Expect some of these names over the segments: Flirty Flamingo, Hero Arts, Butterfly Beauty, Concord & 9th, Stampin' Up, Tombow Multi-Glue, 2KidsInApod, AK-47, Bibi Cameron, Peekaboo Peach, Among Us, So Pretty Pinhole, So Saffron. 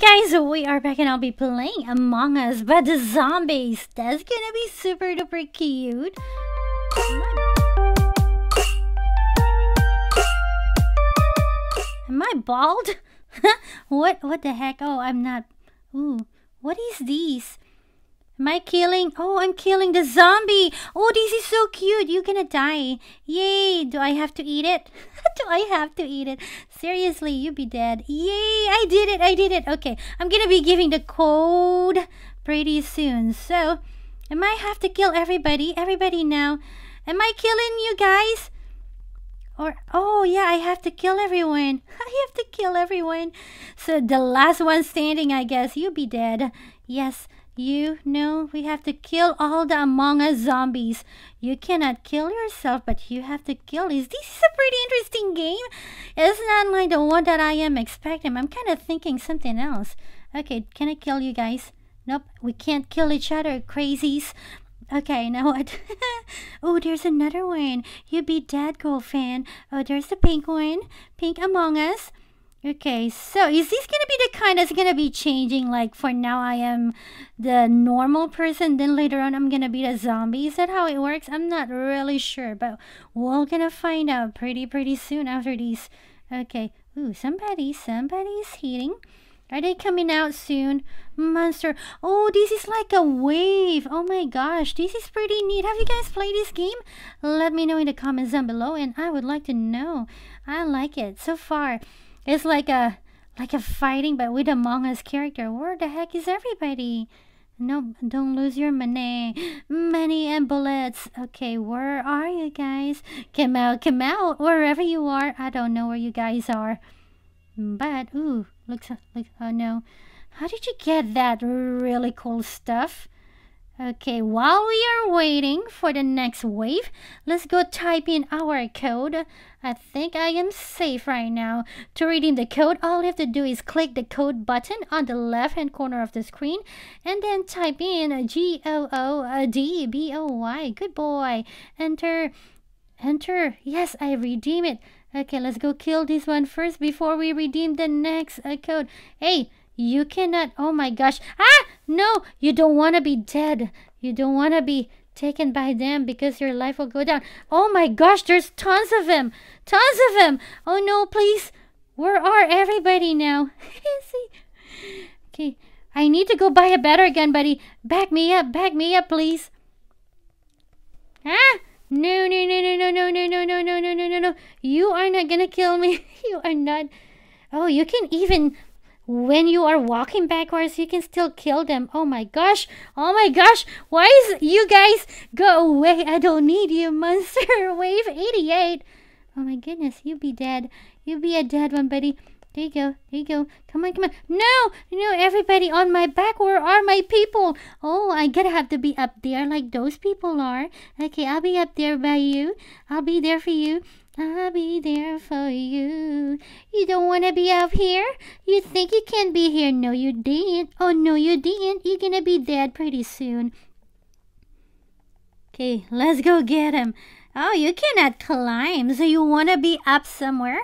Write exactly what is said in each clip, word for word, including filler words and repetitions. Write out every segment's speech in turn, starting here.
Hey guys, we are back and I'll be playing Among Us, but the zombies. That's gonna be super duper cute. Am I bald? what what the heck? Oh, I'm not. Ooh, what is this? Am I killing? Oh, I'm killing the zombie. Oh, this is so cute. You're gonna die. Yay. Do I have to eat it? Do I have to eat it? Seriously, you'll be dead. Yay. I did it. I did it. Okay. I'm gonna be giving the code pretty soon. So, I might have to kill everybody. Everybody now. Am I killing you guys? Or, oh yeah, I have to kill everyone. I have to kill everyone. So, the last one standing, I guess. You'll be dead. Yes. You know, we have to kill all the Among Us zombies. You cannot kill yourself, but you have to kill these. This is a pretty interesting game. It's not like the one that I am expecting. I'm kind of thinking something else. Okay, can I kill you guys? Nope, we can't kill each other, crazies. Okay, you know what? Oh, there's another one. You be dead, girlfriend. Oh, there's the pink one. Pink Among Us. Okay, so is this gonna be the kind that's gonna be changing? Like, for now I am the normal person, then later on I'm gonna be the zombie. Is that how it works? I'm not really sure, but we're gonna find out pretty pretty soon after these. Okay, ooh, somebody somebody's hitting. Are they coming out soon? Monster. Oh, this is like a wave. Oh my gosh, this is pretty neat. Have you guys played this game? Let me know in the comments down below, and I would like to know. I like it so far. It's like a like a fighting, but with Among Us character. Where the heck is everybody? No, don't lose your money, money and bullets. Okay, where are you guys? Come out, come out, wherever you are. I don't know where you guys are, but ooh, looks like, oh no, how did you get that really cool stuff? Okay, while we are waiting for the next wave, let's go type in our code. I think I am safe right now. To read in the code, all you have to do is click the code button on the left-hand corner of the screen and then type in G O O D B O Y. Good boy. Enter. Enter. Yes, I redeem it. Okay, let's go kill this one first before we redeem the next uh, code. Hey, you cannot. Oh my gosh. Ah! No, you don't want to be dead. You don't want to be taken by them because your life will go down. Oh my gosh, there's tons of them. Tons of them. Oh no, please. Where are everybody now? See? Okay, I need to go buy a better gun, buddy. Back me up. Back me up, please. Ah! No, no, no, no, no, no, no, no, no, no, no, no, no, no. You are not going to kill me. You are not. Oh, you can even... When you are walking backwards, you can still kill them. Oh my gosh. Oh my gosh. Why is you guys go away? I don't need you, monster. Wave eighty-eight. Oh my goodness. You be dead. You be a dead one, buddy. There you go. There you go. Come on, come on. No. No, everybody on my back. Where are my people? Oh, I gotta have to be up there like those people are. Okay, I'll be up there by you. I'll be there for you. I'll be there for you. You don't want to be up here? You think you can be here? No, you didn't. Oh, no, you didn't. You're going to be dead pretty soon. Okay, let's go get him. Oh, you cannot climb. So you want to be up somewhere?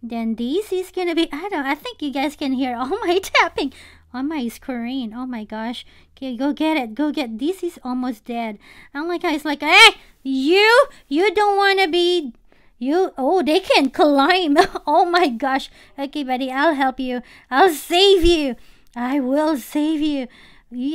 Then this is going to be... I don't... I think you guys can hear all my tapping on my screen. Oh, my gosh. Okay, go get it. Go get... This is almost dead. I'm like, it's like, hey, you! You don't want to be... You, oh, they can climb. Oh my gosh. Okay, buddy, I'll help you. I'll save you. I will save you.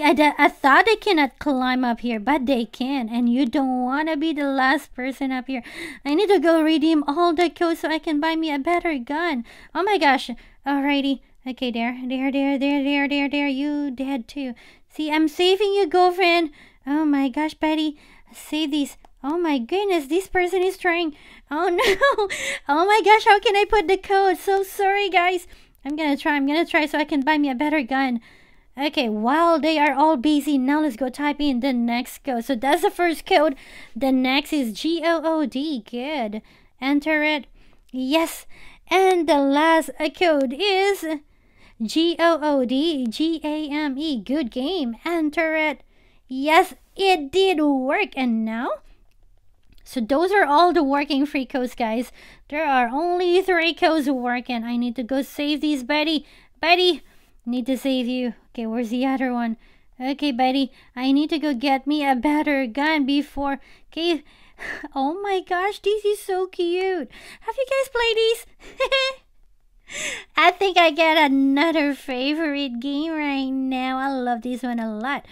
I, I thought they cannot climb up here, but they can. And you don't want to be the last person up here. I need to go redeem all the codes so I can buy me a better gun. Oh my gosh. Alrighty. Okay, there, there, there, there, there, there, there. You dead too. See, I'm saving you, girlfriend. Oh my gosh, buddy. Save these. Oh my goodness, this person is trying. Oh no. Oh my gosh, how can I put the code? So sorry, guys. I'm gonna try. I'm gonna try so I can buy me a better gun. Okay, while they are all busy, now let's go type in the next code. So that's the first code. The next is G O O D. Good. Enter it. Yes. And the last code is G O O D G A M E. Good game. Enter it. Yes, it did work. And now... So those are all the working free codes, guys. There are only three codes working. I need to go save these, buddy. Buddy, Need to save you. Okay, where's the other one? Okay, buddy, I need to go get me a better gun before... Okay, oh my gosh, this is so cute. Have you guys played these? I think I got another favorite game right now. I love this one a lot.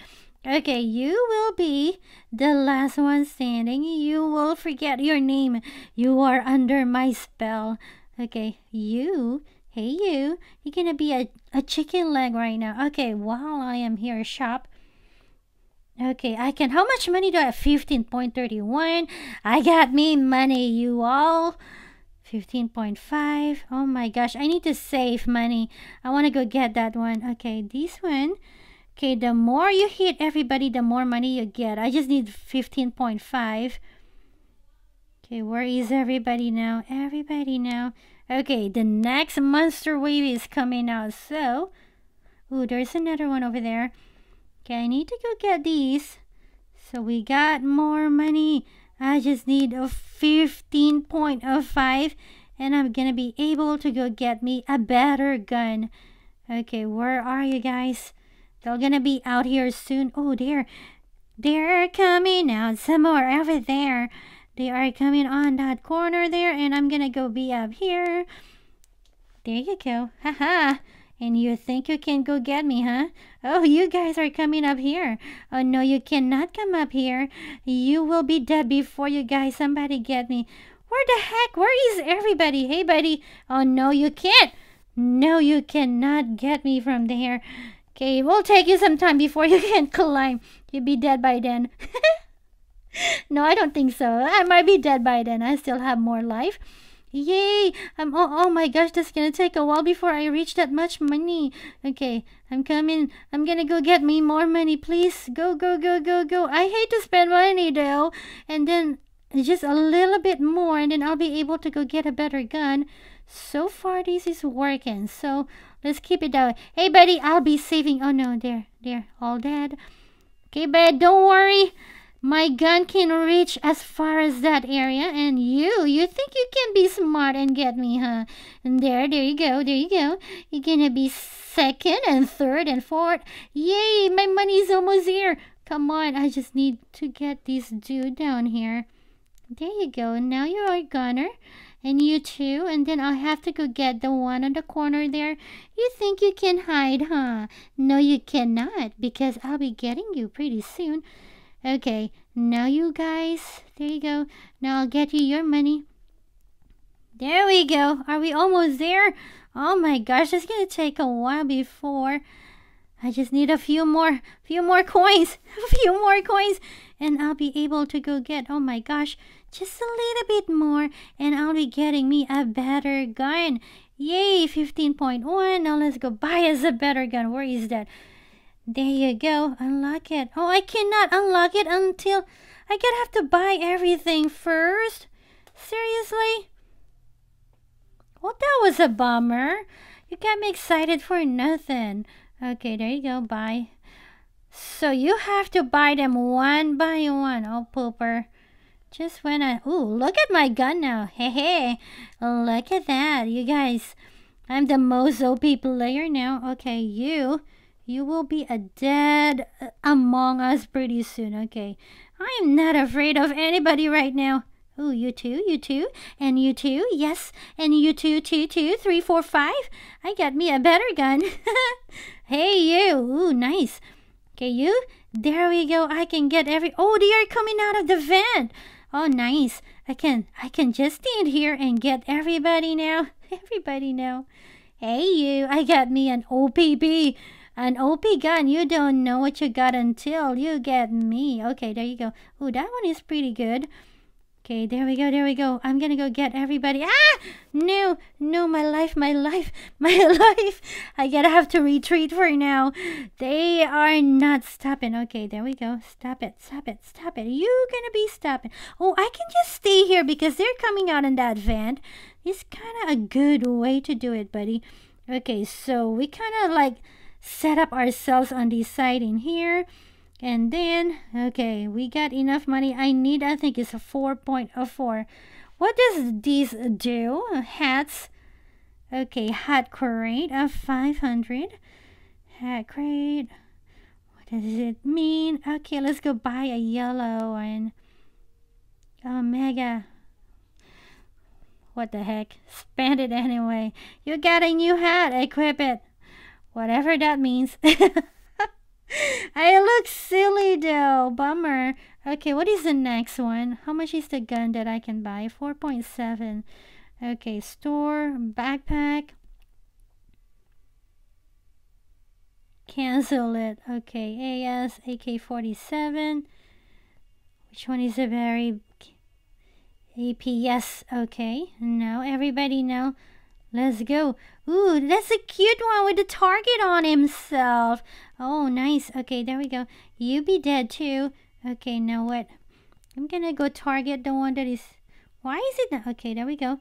Okay, you will be the last one standing. You will forget your name. You are under my spell. Okay, you... Hey, you. You're going to be a, a chicken leg right now. Okay, while I am here, shop. Okay, I can... How much money do I have? fifteen point three one. I got me money, you all. fifteen point five. Oh my gosh, I need to save money. I want to go get that one. Okay, this one. Okay, the more you hit everybody, the more money you get. I just need fifteen point five. Okay, where is everybody now? Everybody now. Okay, the next monster wave is coming out, so... Ooh, there's another one over there. Okay, I need to go get these. So we got more money. I just need a fifteen point oh five, and I'm gonna be able to go get me a better gun. Okay, where are you guys? They're gonna be out here soon. Oh, they're... They're coming out somewhere over there. They are coming on that corner there, and I'm gonna go be up here. There you go. Haha. And you think you can go get me, huh? Oh, you guys are coming up here. Oh, no, you cannot come up here. You will be dead before you guys. Somebody get me. Where the heck? Where is everybody? Hey, buddy. Oh, no, you can't. No, you cannot get me from there. Okay, it will take you some time before you can climb. You'll be dead by then. No, I don't think so. I might be dead by then. I still have more life. Yay! I'm, oh, oh my gosh, that's gonna take a while before I reach that much money. Okay, I'm coming. I'm gonna go get me more money, please. Go, go, go, go, go. I hate to spend money, though. And then just a little bit more, and then I'll be able to go get a better gun. So far, this is working. So, let's keep it that way. Hey, buddy, I'll be saving. Oh, no, there, there, all dead. Okay, bud, don't worry. My gun can reach as far as that area, and you, you think you can be smart and get me, huh? And there, there you go, there you go. You're gonna be second and third and fourth. Yay, my money's almost here. Come on, I just need to get this dude down here. There you go, now you're a gunner, and you too, and then I'll have to go get the one on the corner there. You think you can hide, huh? No, you cannot, because I'll be getting you pretty soon. Okay, now you guys, there you go. Now I'll get you your money. There we go. Are we almost there? Oh my gosh, it's gonna take a while before. I just need a few more, few more coins, a few more coins, and I'll be able to go get, oh my gosh, just a little bit more, and I'll be getting me a better gun. Yay, fifteen point one. Now let's go buy us a better gun. Where is that? There you go. Unlock it. Oh, I cannot unlock it until I gotta have to buy everything first. Seriously? Well, that was a bummer. You got me excited for nothing. Okay, there you go. Buy. So you have to buy them one by one. Oh, pooper. Just when I... Ooh, look at my gun now. Hey, hey. Look at that. You guys, I'm the most O P player now. Okay, you... You will be a dead Among Us pretty soon. Okay. I am not afraid of anybody right now. Oh, you too, you too, and you too, yes, and you too, two, two, three, four, five. I got me a better gun. Hey, you. Ooh, nice. Okay, you. There we go. I can get every... Oh, they are coming out of the vent. Oh, nice. I can, I can just stand here and get everybody now. Everybody now. Hey, you. I got me an O P B. An O P gun, you don't know what you got until you get me. Okay, there you go. Ooh, that one is pretty good. Okay, there we go, there we go. I'm gonna go get everybody. Ah! No, no, my life, my life, my life. I gotta have to retreat for now. They are not stopping. Okay, there we go. Stop it, stop it, stop it. You're gonna be stopping. Oh, I can just stay here because they're coming out in that vent. It's kind of a good way to do it, buddy. Okay, so we kind of like... set up ourselves on this side in here, and then okay, we got enough money. I need, I think it's a four point oh four. What does this do? Hats. Okay, hat crate of five hundred. Heck, great. What does it mean? Okay, let's go buy a yellow one. Omega. What the heck? Spend it anyway. You got a new hat. Equip it. Whatever that means. I look silly though. Bummer. Okay, what is the next one? How much is the gun that I can buy? four point seven. Okay, store, backpack. Cancel it. Okay, A S, A K forty-seven. Which one is a very... A P S, okay. Now everybody know. Let's go. Ooh, that's a cute one with the target on himself. Oh, nice. Okay, there we go. You be dead too. Okay, now what? I'm gonna go target the one that is... Why is it not? Okay, there we go.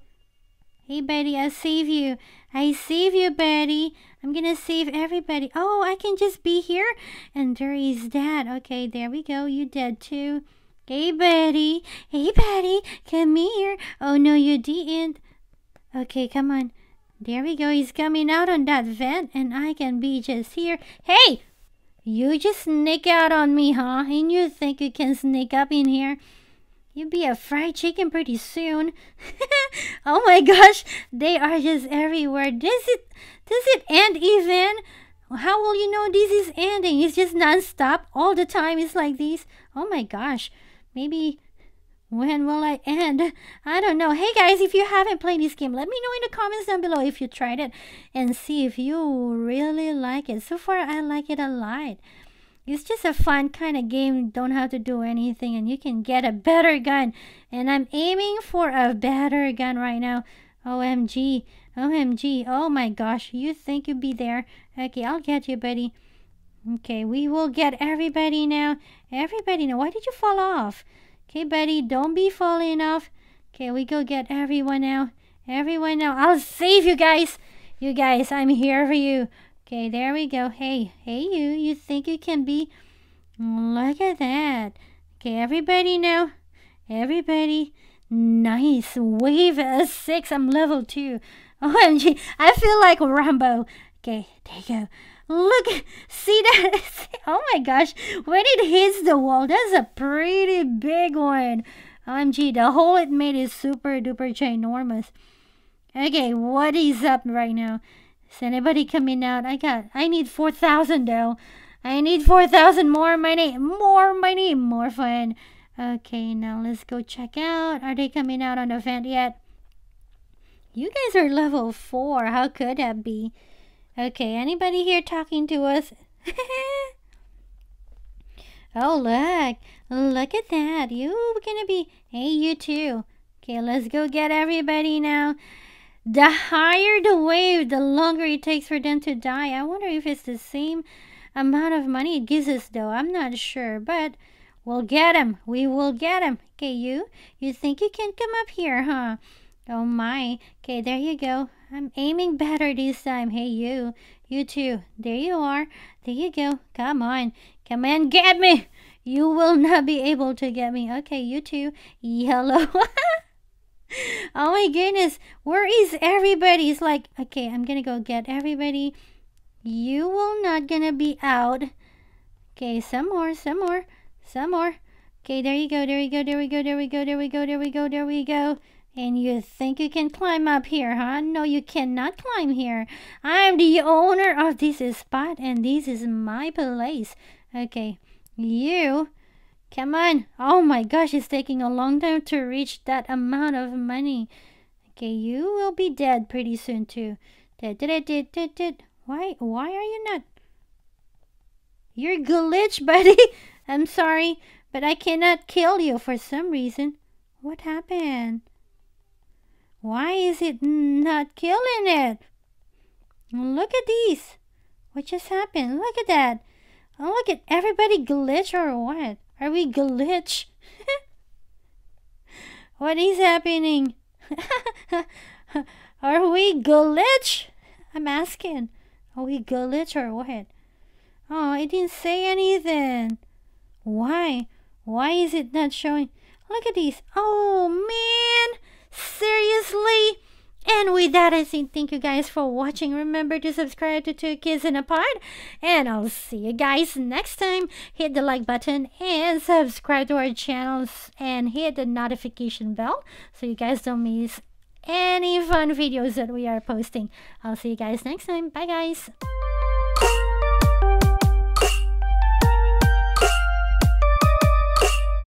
Hey, Betty, I save you. I save you, Betty. I'm gonna save everybody. Oh, I can just be here? And there is that. Okay, there we go. You dead too. Hey, buddy. Hey, buddy. Come here. Oh, no, you didn't. Okay, come on. There we go. He's coming out on that vent, and I can be just here. Hey! You just sneak out on me, huh? And you think you can sneak up in here? You'll be a fried chicken pretty soon. Oh, my gosh. They are just everywhere. Does it, does it end even? How will you know this is ending? It's just non-stop. All the time it's like this. Oh, my gosh. Maybe, when will I end? I don't know. Hey guys, if you haven't played this game, let me know in the comments down below if you tried it and see if you really like it. So far, I like it a lot. It's just a fun kind of game. You don't have to do anything and you can get a better gun. And I'm aiming for a better gun right now. O M G. O M G. Oh my gosh. You think you'd be there. Okay, I'll get you, buddy. Okay, we will get everybody now. Everybody now. Why did you fall off? Okay, buddy, don't be falling off. Okay, we go get everyone now. Everyone now. I'll save you guys. You guys, I'm here for you. Okay, there we go. Hey, hey, you. You think you can be? Look at that. Okay, everybody now. Everybody. Nice. Wave a six. I'm level two. O M G. I feel like Rambo. Okay, there you go. Look, see that? Oh my gosh, when it hits the wall, that's a pretty big one. O M G, the hole it made is super duper ginormous. Okay, what is up right now? Is anybody coming out? I got, I need four thousand though. I need four thousand more money, more money, more fun. Okay, now let's go check out. Are they coming out on the vent yet? You guys are level four. How could that be? Okay, anybody here talking to us? Oh, look. Look at that. You're gonna be... Hey, you too. Okay, let's go get everybody now. The higher the wave, the longer it takes for them to die. I wonder if it's the same amount of money it gives us, though. I'm not sure, but we'll get them. We will get them. Okay, you. You think you can come up here, huh? Oh, my. Okay, there you go. I'm aiming better this time. Hey, you. You too. There you are. There you go. Come on. Come and get me. You will not be able to get me. Okay, you too. Yellow. Oh, my goodness. Where is everybody? It's like, okay, I'm going to go get everybody. You will not going to be out. Okay, some more, some more, some more. Okay, there you go. There you go. There we go. There we go. There we go. There we go. There we go. And you think you can climb up here, huh? No, you cannot climb here. I'm the owner of this spot, and this is my place. Okay, you. Come on. Oh my gosh, it's taking a long time to reach that amount of money. Okay, you will be dead pretty soon, too. Why, why are you not? You're glitched, buddy. I'm sorry, but I cannot kill you for some reason. What happened? Why is it not killing it? Look at these. What just happened? Look at that. Oh, look at everybody glitch or what? Are we glitch? What is happening? Are we glitch? I'm asking. Are we glitch or what? Oh, it didn't say anything. Why? Why is it not showing? Look at these. Oh, man. Seriously? And with that, I say thank you guys for watching. Remember to subscribe to two kids in a pod. And I'll see you guys next time. Hit the like button and subscribe to our channels. And hit the notification bell so you guys don't miss any fun videos that we are posting. I'll see you guys next time. Bye, guys.